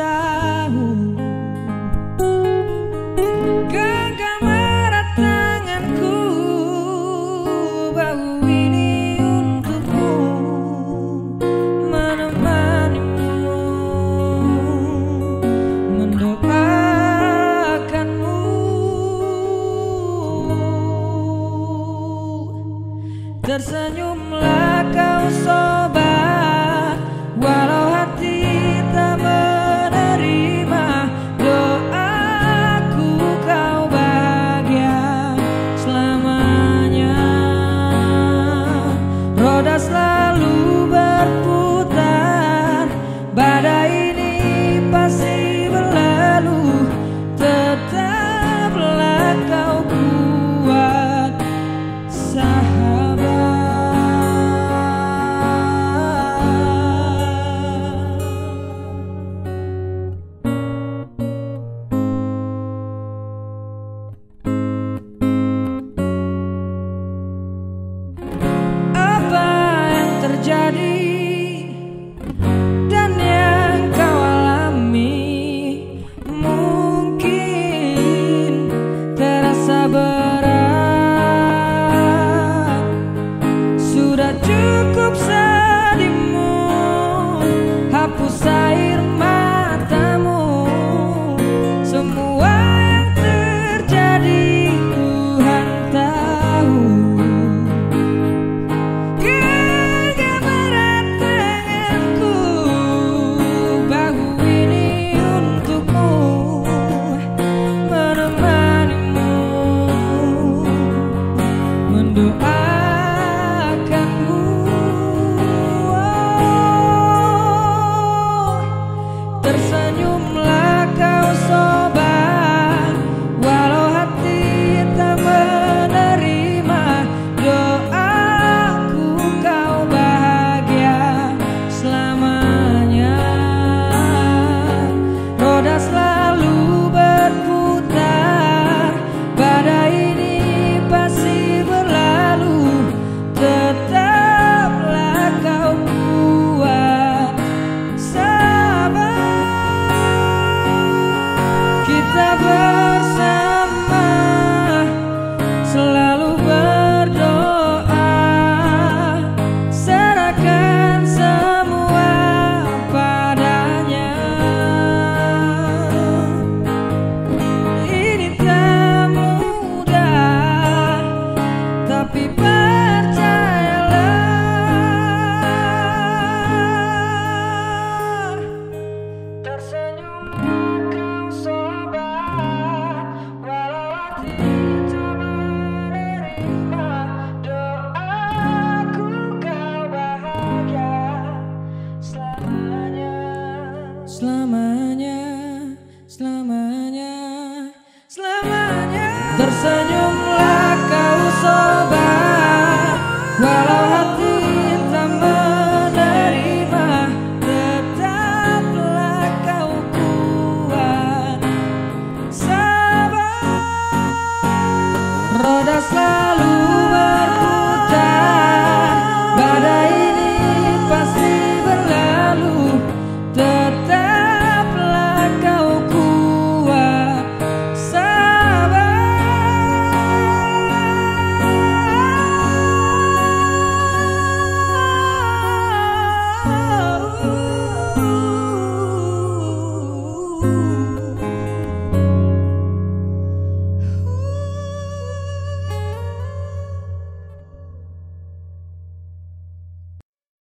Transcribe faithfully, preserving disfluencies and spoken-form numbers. tahu. Tersenyumlah kau sobat, walau hati tak menerima doaku, kau bahagia selamanya. Roda selalu berputar, badai ini pasti berlalu, tetaplah kau kuat sahabat. Dan yang kau alami mungkin terasa berat. Sudah cukup sedihmu, hapus air matamu. Semua yang terjadi Tuhan tahu. Doakanmu, oh, tersenyumlah kau sobat, walau hati tak menerima doaku, kau bahagia selamanya. Roda selalu berputar, badai ini pasti bersama, selalu berdoa, serahkan semua padanya. Ini tak mudah, tapi percayalah, tersenyum. Selamanya, selamanya, selamanya. Tersenyumlah kau sobat, walau hati tak menerima, tetaplah kau kuat sabar. Roda selalu berputar, badai ini pasti berlalu, tetap ooh.